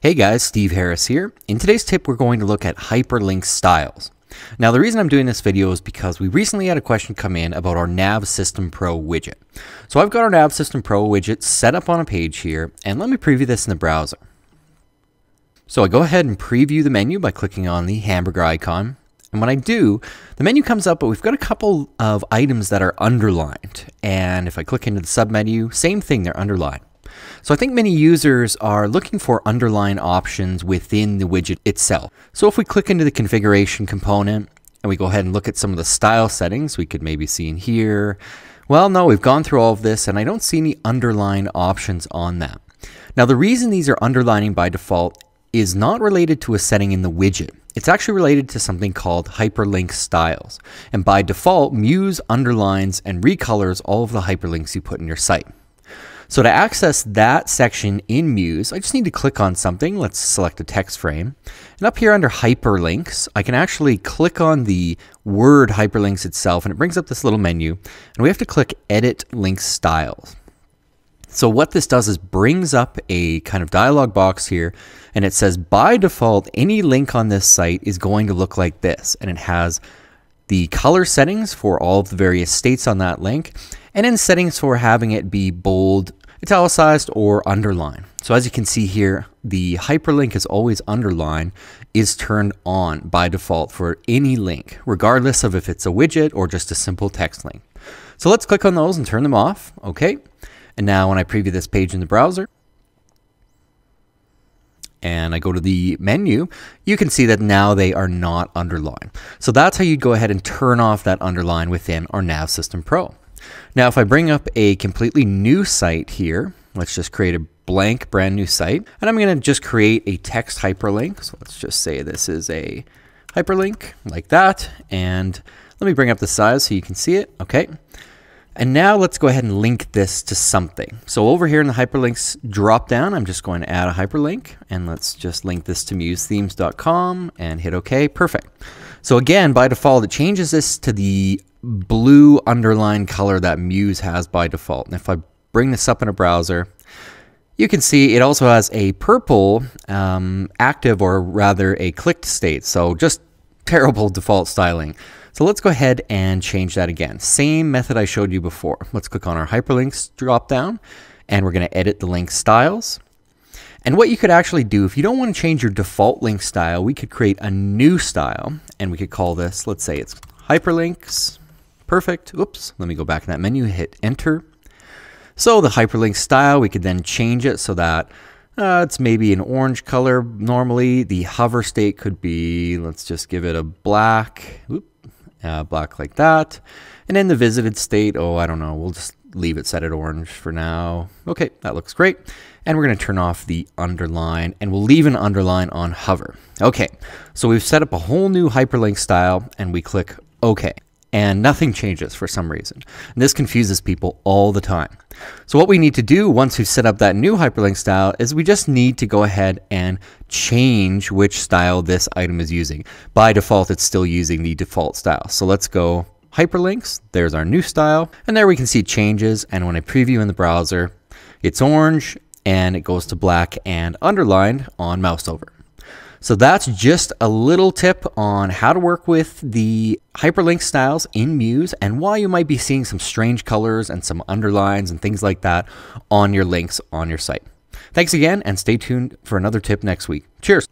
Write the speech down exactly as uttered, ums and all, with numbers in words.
Hey guys, Steve Harris here. In today's tip, we're going to look at hyperlink styles. Now, the reason I'm doing this video is because we recently had a question come in about our Nav System Pro widget. So I've got our Nav System Pro widget set up on a page here, and let me preview this in the browser. So I go ahead and preview the menu by clicking on the hamburger icon. And when I do, the menu comes up, but we've got a couple of items that are underlined. And if I click into the submenu, same thing, they're underlined. So I think many users are looking for underline options within the widget itself. So if we click into the configuration component and we go ahead and look at some of the style settings we could maybe see in here. Well, no, we've gone through all of this and I don't see any underline options on that. Now, the reason these are underlining by default is not related to a setting in the widget. It's actually related to something called hyperlink styles. And by default, Muse underlines and recolors all of the hyperlinks you put in your site. So to access that section in Muse, I just need to click on something. Let's select a text frame. And up here under hyperlinks, I can actually click on the word hyperlinks itself, and it brings up this little menu. And we have to click edit link styles. So what this does is brings up a kind of dialog box here, and it says by default, any link on this site is going to look like this. And it has the color settings for all of the various states on that link, and then settings for having it be bold, italicized, or underlined. So as you can see here, the hyperlink is always underlined is turned on by default for any link, regardless of if it's a widget or just a simple text link. So let's click on those and turn them off. Okay. And now when I preview this page in the browser, and I go to the menu, you can see that now they are not underlined. So that's how you'd go ahead and turn off that underline within our Nav System Pro. Now, if I bring up a completely new site here, let's just create a blank brand new site, and I'm going to just create a text hyperlink. So let's just say this is a hyperlink like that. And let me bring up the size so you can see it. Okay. And now let's go ahead and link this to something. So over here in the hyperlinks drop down, I'm just going to add a hyperlink, and let's just link this to muse themes dot com and hit OK. Perfect. So again, by default, it changes this to the blue underline color that Muse has by default. And if I bring this up in a browser, you can see it also has a purple um, active, or rather a clicked state. So just terrible default styling. So let's go ahead and change that again. Same method I showed you before. Let's click on our hyperlinks drop down, and we're going to edit the link styles. And what you could actually do, if you don't want to change your default link style, we could create a new style, and we could call this, let's say it's hyperlinks. Perfect. Oops. Let me go back in that menu, hit enter. So the hyperlink style, we could then change it so that Uh, it's maybe an orange color normally. The hover state could be, let's just give it a black, whoop, uh, black like that. And then the visited state, oh, I don't know. We'll just leave it set at orange for now. Okay, that looks great. And we're going to turn off the underline, and we'll leave an underline on hover. Okay, so we've set up a whole new hyperlink style, and we click OK. And nothing changes for some reason. And this confuses people all the time. So what we need to do once we've set up that new hyperlink style is we just need to go ahead and change which style this item is using. By default, it's still using the default style. So let's go hyperlinks. There's our new style. And there we can see changes. And when I preview in the browser, it's orange and it goes to black and underlined on mouse over. So that's just a little tip on how to work with the hyperlink styles in Muse, and why you might be seeing some strange colors and some underlines and things like that on your links on your site. Thanks again, and stay tuned for another tip next week. Cheers.